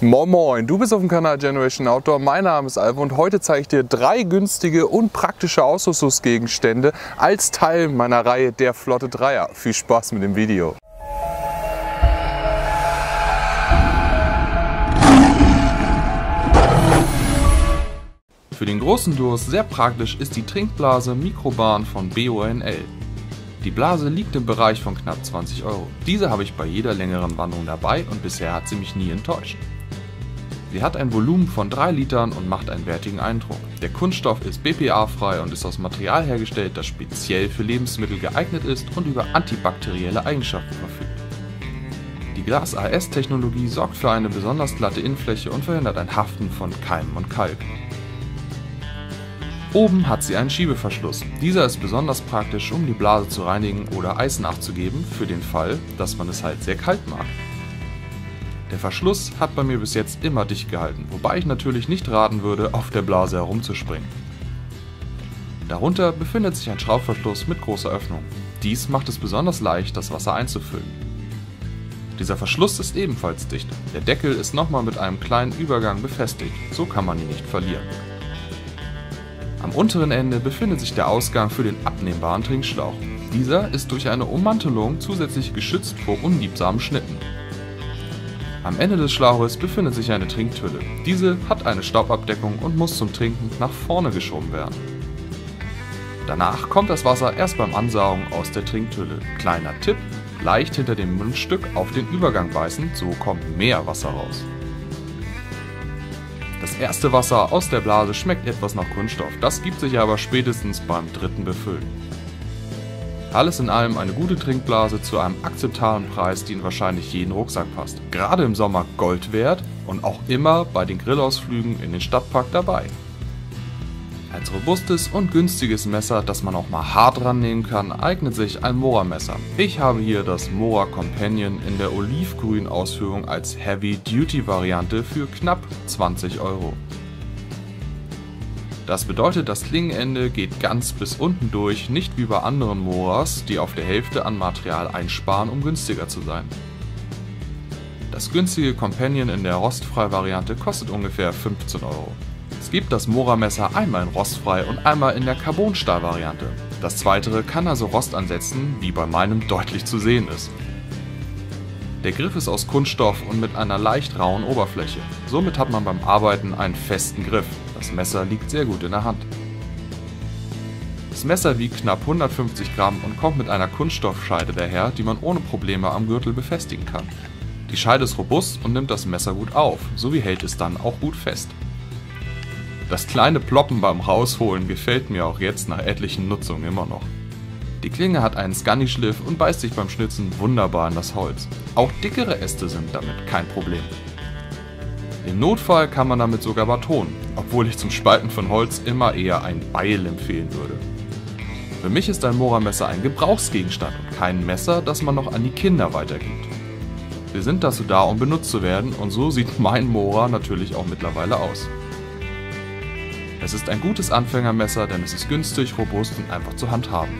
Moin Moin, du bist auf dem Kanal Generation Outdoor, mein Name ist Alvo und heute zeige ich dir drei günstige und praktische Ausrüstungsgegenstände als Teil meiner Reihe der Flotter Dreier. Viel Spaß mit dem Video! Für den großen Durst sehr praktisch ist die Trinkblase Microbahn von BONL. Die Blase liegt im Bereich von knapp 20 Euro. Diese habe ich bei jeder längeren Wanderung dabei und bisher hat sie mich nie enttäuscht. Sie hat ein Volumen von 3 Litern und macht einen wertigen Eindruck. Der Kunststoff ist BPA-frei und ist aus Material hergestellt, das speziell für Lebensmittel geeignet ist und über antibakterielle Eigenschaften verfügt. Die Glas-AS-Technologie sorgt für eine besonders glatte Innenfläche und verhindert ein Haften von Keimen und Kalk. Oben hat sie einen Schiebeverschluss. Dieser ist besonders praktisch, um die Blase zu reinigen oder Eis nachzugeben, für den Fall, dass man es halt sehr kalt mag. Der Verschluss hat bei mir bis jetzt immer dicht gehalten, wobei ich natürlich nicht raten würde, auf der Blase herumzuspringen. Darunter befindet sich ein Schraubverschluss mit großer Öffnung. Dies macht es besonders leicht, das Wasser einzufüllen. Dieser Verschluss ist ebenfalls dicht. Der Deckel ist nochmal mit einem kleinen Übergang befestigt, so kann man ihn nicht verlieren. Am unteren Ende befindet sich der Ausgang für den abnehmbaren Trinkschlauch. Dieser ist durch eine Ummantelung zusätzlich geschützt vor unliebsamen Schnitten. Am Ende des Schlauches befindet sich eine Trinktülle. Diese hat eine Staubabdeckung und muss zum Trinken nach vorne geschoben werden. Danach kommt das Wasser erst beim Ansaugen aus der Trinktülle. Kleiner Tipp: leicht hinter dem Mundstück auf den Übergang beißen, so kommt mehr Wasser raus. Das erste Wasser aus der Blase schmeckt etwas nach Kunststoff, das gibt sich aber spätestens beim dritten Befüllen. Alles in allem eine gute Trinkblase zu einem akzeptablen Preis, die in wahrscheinlich jeden Rucksack passt. Gerade im Sommer Gold wert und auch immer bei den Grillausflügen in den Stadtpark dabei. Als robustes und günstiges Messer, das man auch mal hart rannehmen kann, eignet sich ein Mora-Messer. Ich habe hier das Mora Companion in der olivgrünen Ausführung als Heavy-Duty-Variante für knapp 20 Euro. Das bedeutet, das Klingenende geht ganz bis unten durch, nicht wie bei anderen Moras, die auf der Hälfte an Material einsparen, um günstiger zu sein. Das günstige Companion in der rostfreien Variante kostet ungefähr 15 Euro. Es gibt das Mora-Messer einmal in rostfrei und einmal in der Carbonstahl-Variante. Das Zweite kann also Rost ansetzen, wie bei meinem deutlich zu sehen ist. Der Griff ist aus Kunststoff und mit einer leicht rauen Oberfläche. Somit hat man beim Arbeiten einen festen Griff. Das Messer liegt sehr gut in der Hand. Das Messer wiegt knapp 150 Gramm und kommt mit einer Kunststoffscheide daher, die man ohne Probleme am Gürtel befestigen kann. Die Scheide ist robust und nimmt das Messer gut auf, sowie hält es dann auch gut fest. Das kleine Ploppen beim Rausholen gefällt mir auch jetzt nach etlichen Nutzungen immer noch. Die Klinge hat einen Scanny-Schliff und beißt sich beim Schnitzen wunderbar in das Holz. Auch dickere Äste sind damit kein Problem. Im Notfall kann man damit sogar batonen, obwohl ich zum Spalten von Holz immer eher ein Beil empfehlen würde. Für mich ist ein Mora-Messer ein Gebrauchsgegenstand und kein Messer, das man noch an die Kinder weitergibt. Wir sind dazu da, um benutzt zu werden, und so sieht mein Mora natürlich auch mittlerweile aus. Es ist ein gutes Anfängermesser, denn es ist günstig, robust und einfach zu handhaben.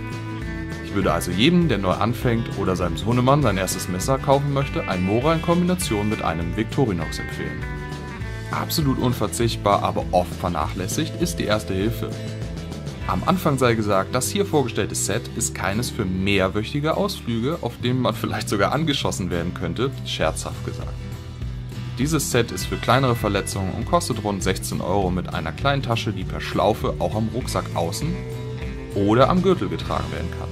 Ich würde also jedem, der neu anfängt oder seinem Sohnemann sein erstes Messer kaufen möchte, ein Mora in Kombination mit einem Victorinox empfehlen. Absolut unverzichtbar, aber oft vernachlässigt ist die Erste Hilfe. Am Anfang sei gesagt, das hier vorgestellte Set ist keines für mehrwöchige Ausflüge, auf denen man vielleicht sogar angeschossen werden könnte, scherzhaft gesagt. Dieses Set ist für kleinere Verletzungen und kostet rund 16 Euro mit einer kleinen Tasche, die per Schlaufe auch am Rucksack außen oder am Gürtel getragen werden kann.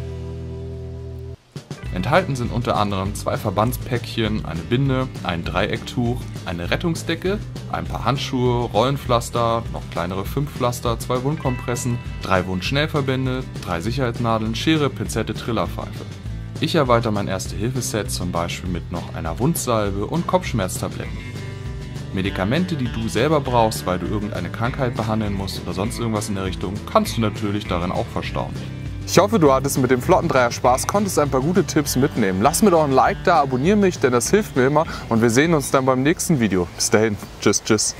Enthalten sind unter anderem 2 Verbandspäckchen, eine Binde, ein Dreiecktuch, eine Rettungsdecke, ein paar Handschuhe, Rollenpflaster, noch kleinere 5 Pflaster, 2 Wundkompressen, 3 Wundschnellverbände, 3 Sicherheitsnadeln, Schere, Pinzette, Trillerpfeife. Ich erweitere mein Erste-Hilfe-Set zum Beispiel mit noch einer Wundsalbe und Kopfschmerztabletten. Medikamente, die du selber brauchst, weil du irgendeine Krankheit behandeln musst oder sonst irgendwas in der Richtung, kannst du natürlich darin auch verstauen. Ich hoffe, du hattest mit dem Flotter Dreier Spaß, konntest ein paar gute Tipps mitnehmen. Lass mir doch ein Like da, abonniere mich, denn das hilft mir immer, und wir sehen uns dann beim nächsten Video. Bis dahin, tschüss, tschüss.